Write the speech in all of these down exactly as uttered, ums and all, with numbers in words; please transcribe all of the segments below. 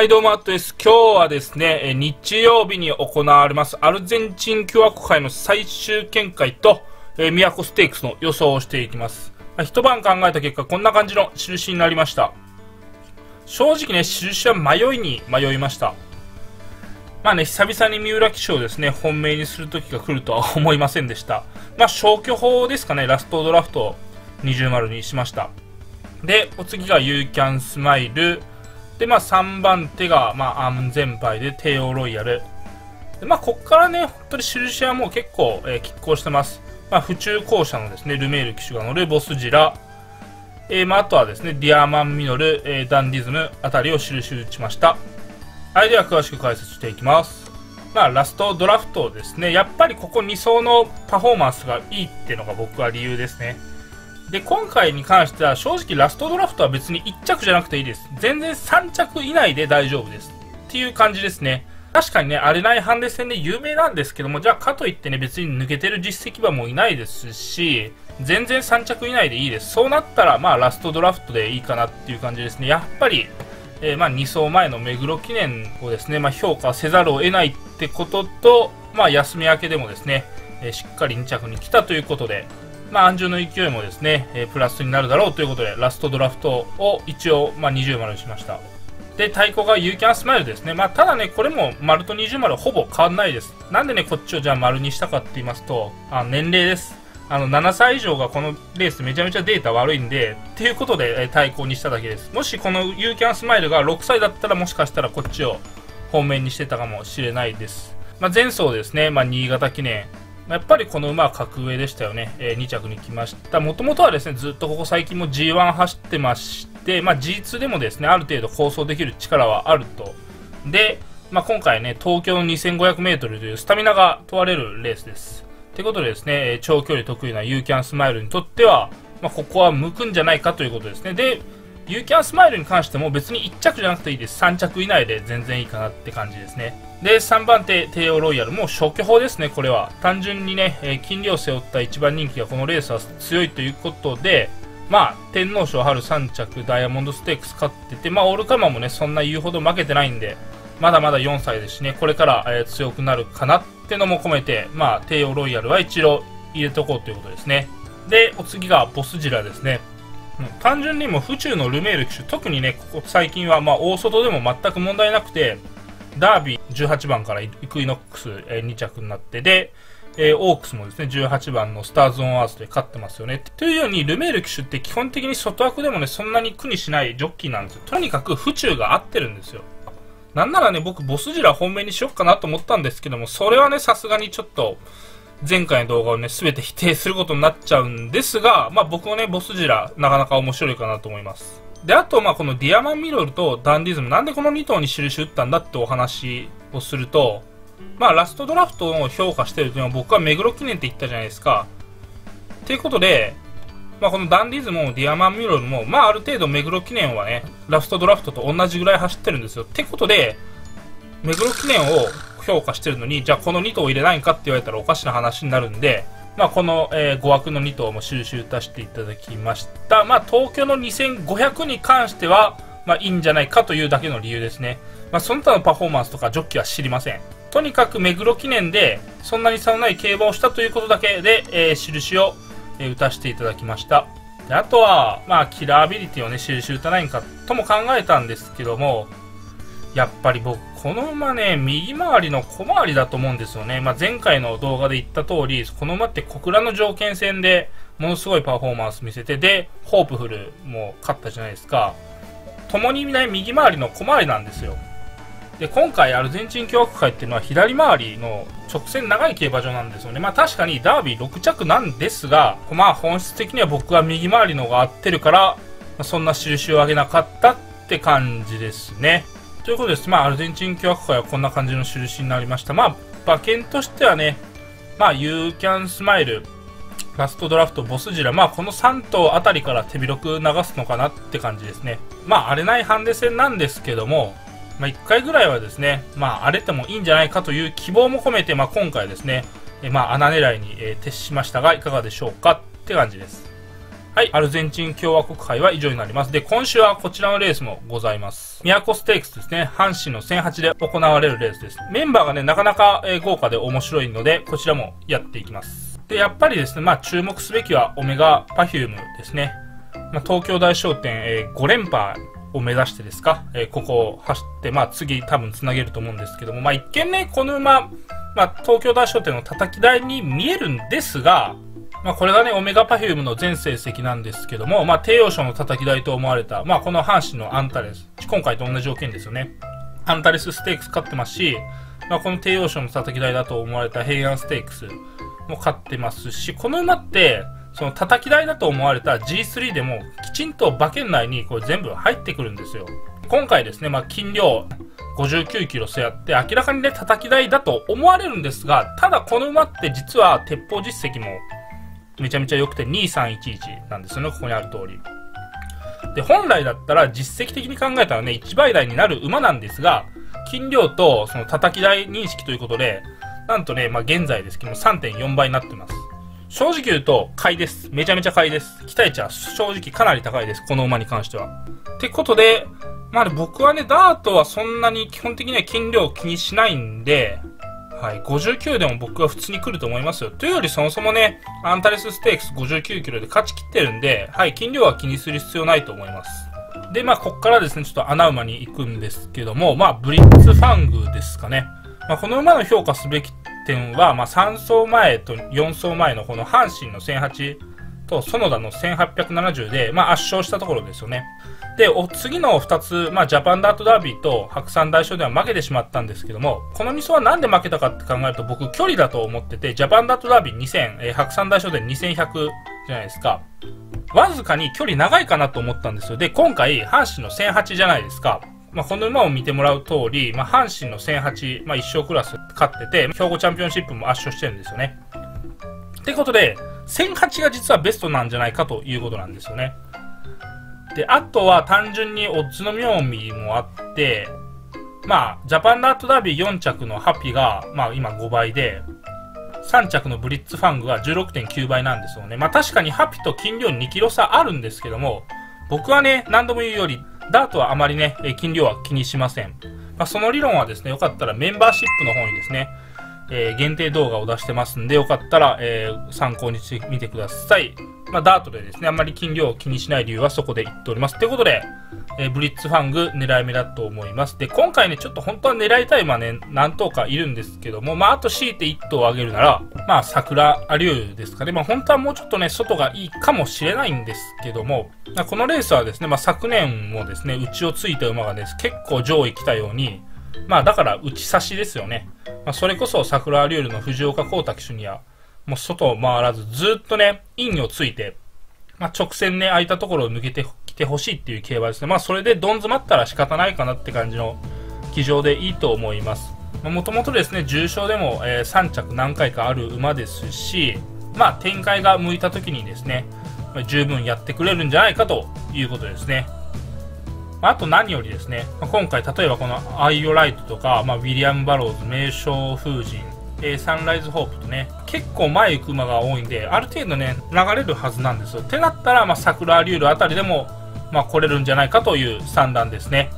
はいどうも、アットです。今日はですね、日曜日に行われますアルゼンチン共和国杯の最終見解と、え宮古ステークスの予想をしていきます。まあ、一晩考えた結果、こんな感じの印になりました。正直ね、印は迷いに迷いました。まあね、久々に三浦騎手をですね、本命にする時が来るとは思いませんでした。まあ、消去法ですかね、ラストドラフトをにじゅうまるにしました。で、お次がユーキャンスマイル。で、まあ、さんばん手が、まあ、安全牌で帝王ロイヤル。で、まあ、こっからね、本当に印はもう結構、えー、拮抗してます。まあ、府中校舎のですね、ルメール騎手が乗るボスジラ。えー、まあ、あとはですね、ディアマンミノル、えー、ダンディズムあたりを印打ちました。はい、では詳しく解説していきます。まあ、ラストドラフトですね、やっぱりここに走のパフォーマンスがいいっていうのが僕は理由ですね。で、今回に関しては正直ラストドラフトは別にいっ着じゃなくていいです。全然さん着以内で大丈夫です。っていう感じですね。確かにね、アレナイハンデ戦で有名なんですけども、じゃあかといってね、別に抜けてる実績はもういないですし、全然さん着以内でいいです。そうなったら、まあラストドラフトでいいかなっていう感じですね。やっぱり、えー、まあに走前の目黒記念をですね、まあ評価せざるを得ないってことと、まあ休み明けでもですね、えー、しっかりに着に来たということで、まあ、安住の勢いもですね、えー、プラスになるだろうということで、ラストドラフトを一応、まあ、にじゅう丸にしました。で、対抗がユーキャンスマイルですね。まあ、ただね、これも丸とにじゅう丸ほぼ変わんないです。なんでね、こっちをじゃあ丸にしたかって言いますと、あの年齢です。あの、ななさい以上がこのレースめちゃめちゃデータ悪いんで、っていうことで、えー、対抗にしただけです。もしこのユーキャンスマイルがろくさいだったら、もしかしたらこっちを本命にしてたかもしれないです。まあ、前走ですね、まあ、新潟記念。やっぱりこの馬は格上でしたよね、えー、に着に来ました、もともとはですねずっとここ最近も ジーワン 走ってまして、まあ、ジーツー でもですねある程度構想できる力はあると、で、まあ、今回ね東京の にせんごひゃくメートル というスタミナが問われるレースです。ということで、ですね長距離得意なユーキャンスマイルにとっては、まあ、ここは向くんじゃないかということですね、でユーキャンスマイルに関しても別にいっ着じゃなくていいです、さん着以内で全然いいかなって感じですね。で、さんばん手、帝王ロイヤル。もう消去法ですね、これは。単純にね、えー、金利を背負ったいちばん人気がこのレースは強いということで、まあ、天皇賞春さん着、ダイヤモンドステークス勝ってて、まあ、オールカマもね、そんな言うほど負けてないんで、まだまだよんさいですしね、これから、えー、強くなるかなってのも込めて、まあ、帝王ロイヤルは一応入れとこうということですね。で、お次がボスジラですね。単純にもう府中のルメール騎手、特にね、ここ最近は、まあ、大外でも全く問題なくて、ダービーじゅうはちばんからイクイノックスに着になってで、えー、オークスもですねじゅうはちばんのスターズ・オン・アースで勝ってますよね。というようにルメール騎手って基本的に外枠でもねそんなに苦にしないジョッキーなんですよ。とにかく府中が合ってるんですよ。なんならね僕ボスジラ本命にしよっかなと思ったんですけども、それはねさすがにちょっと前回の動画をね全て否定することになっちゃうんですが、まあ僕もねボスジラなかなか面白いかなと思います。で、あと、まあ、このディアマンミロルとダンディズム、なんでこのに頭に印打ったんだってお話をすると、まあ、ラストドラフトを評価してるというのは僕は目黒記念って言ったじゃないですか。ということで、まあ、このダンディズムもディアマンミロルも、まあ、ある程度目黒記念はね、ラストドラフトと同じぐらい走ってるんですよ。ってことで、目黒記念を評価してるのに、じゃあこのに頭入れないんかって言われたらおかしな話になるんで、まあこのご枠のに頭も収集足していただきました。まあ東京のにせんごひゃくに関しては、まあいいんじゃないかというだけの理由ですね。まあその他のパフォーマンスとかジョッキーは知りません。とにかく目黒記念でそんなに差のない競馬をしたということだけで、えー、印を打たせていただきました。で、あとは、まあキラーアビリティをね、印打たないんかとも考えたんですけども、やっぱり僕、この馬ね、右回りの小回りだと思うんですよね。まあ、前回の動画で言った通り、この馬って小倉の条件戦でものすごいパフォーマンス見せて、で、ホープフルも勝ったじゃないですか。共にね、右回りの小回りなんですよ。で、今回アルゼンチン共和国杯っていうのは左回りの直線長い競馬場なんですよね。まあ、確かにダービーろく着なんですが、まあ、本質的には僕は右回りの方が合ってるから、そんな印を上げなかったって感じですね。ということです。まあ、アルゼンチン共和国杯はこんな感じの印になりました。まあ、馬券としてはね、まあ、ユーキャンスマイル、ラストドラフト、ボスジラ、まあ、このさん頭あたりから手広く流すのかなって感じですね。まあ、荒れないハンデ戦なんですけども、まあ、いっかいぐらいはですね、まあ、荒れてもいいんじゃないかという希望も込めて、まあ、今回ですね、まあ、穴狙いに徹しましたが、いかがでしょうかって感じです。はい、アルゼンチン共和国杯は以上になります。で、今週はこちらのレースもございます。ミヤコステークスですね。阪神のせんはちで行われるレースです。メンバーがね、なかなか豪華で面白いので、こちらもやっていきます。で、やっぱりですね、まあ注目すべきはオメガパフュームですね。まあ、東京大商店、えー、ご連覇を目指してですか、えー、ここを走って、まあ次多分繋げると思うんですけども、まあ一見ね、この馬、まあ東京大商店の叩き台に見えるんですが、まあこれがね、オメガパフュームの全成績なんですけども、まあ低洋賞の叩き台と思われた、まあこの阪神のアンタレス、今回と同じ条件ですよね。アンタレスステークス勝ってますし、まあこの低洋賞の叩き台だと思われた平安ステークスも勝ってますし、この馬って、その叩き台だと思われた ジースリー でもきちんと馬券内にこれ全部入ってくるんですよ。今回ですね、まあ斤量ごじゅうきゅうキロ背あって明らかにね、叩き台だと思われるんですが、ただこの馬って実は鉄砲実績もめちゃめちゃ良くてにさんいちいちなんですよね、ここにある通り。で、本来だったら実績的に考えたらね、いちばいだいになる馬なんですが、斤量とその叩き台認識ということで、なんとね、まあ現在ですけども さんてんよんばいになってます。正直言うと、買いです。めちゃめちゃ買いです。期待値は正直かなり高いです。この馬に関しては。ってことで、まあね、僕はね、ダートはそんなに基本的には斤量を気にしないんで、はい、ごじゅうきゅうでも僕は普通に来ると思いますよ。というよりそもそもね、アンタレスステークスごじゅうきゅうキロで勝ち切ってるんで、はい、斤量は気にする必要ないと思います。で、まあ、こっからですね、ちょっと穴馬に行くんですけども、まあ、ブリッツファングですかね。まあ、この馬の評価すべき点は、まあ、さんそうまえとよんそうまえのこの阪神のせんはちと園田のせんはっぴゃくななじゅうで、まあ、圧勝したところですよね。で、お次のふたつ、まあ、ジャパンダートダービーと白山大賞では負けてしまったんですけども、このミスはなんで負けたかって考えると僕距離だと思ってて、ジャパンダートダービーにせん、えー、白山大賞でにせんひゃくじゃないですか。わずかに距離長いかなと思ったんですよ。で、今回阪神のせんはちじゃないですか。まあ、この馬を見てもらう通り、まあ、阪神のせんはち、まあ、いち勝クラス勝ってて、兵庫チャンピオンシップも圧勝してるんですよね。ってことで、せんはちが実はベストなんじゃないかということなんですよね。で、あとは単純にオッズの妙味もあって、まあ、ジャパンダートダービーよんちゃくのハピが、まあ今ごばいで、さんちゃくのブリッツファングが じゅうろくてんきゅうばいなんですよね。まあ確かにハピと斤量にキロ差あるんですけども、僕はね、何度も言うより、ダートはあまりね、斤量は気にしません。まあ、その理論はですね、よかったらメンバーシップの方にですね、えー、限定動画を出してますんで、よかったら、えー、参考にしてみてください。まあ、ダートでですね、あんまり斤量を気にしない理由はそこで言っております。ということで、えー、ブリッツファング狙い目だと思います。で、今回ね、ちょっと本当は狙いたい馬ね、何頭かいるんですけども、まあ、あと強いていっ頭を挙げるなら、まあ、桜アリューですかね。まあ、本当はもうちょっとね、外がいいかもしれないんですけども、まあ、このレースはですね、まあ、昨年もですね、内をついた馬がです、結構上位来たように、まあ、だから、内差しですよね。まあ、それこそ桜アリュールの藤岡光太騎手には、もう外を回らずずっとね、インをついて、まあ、直線ね、空いたところを抜けてきてほしいっていう競馬ですね。まあ、それでどん詰まったら仕方ないかなって感じの騎乗でいいと思います。もともとですね、重賞でも、えー、さんちゃく何回かある馬ですし、まあ、展開が向いた時にですね、まあ、十分やってくれるんじゃないかということですね。あと何よりですね、今回例えばこのアイオライトとか、まあ、ウィリアム・バローズ、名将風神、えー、サンライズホープとね、結構前行く馬が多いんで、ある程度ね、流れるはずなんですよ。ってなったら、まあ、桜アリュールあたりでも、まあ、来れるんじゃないかという算段ですね。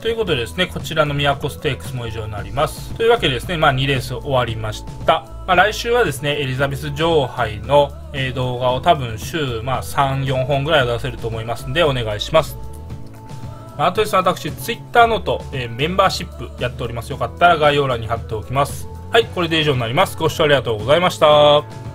ということでですね、こちらのミヤコステークスも以上になります。というわけでですね、まあ、にレース終わりました。まあ、来週はですね、エリザベス女王杯の動画を多分週、まあ、さん、よんほんぐらいは出せると思いますんで、お願いします。あとですね、私、Twitter ノート、えー、メンバーシップやっております。よかったら概要欄に貼っておきます。はい、これで以上になります。ご視聴ありがとうございました。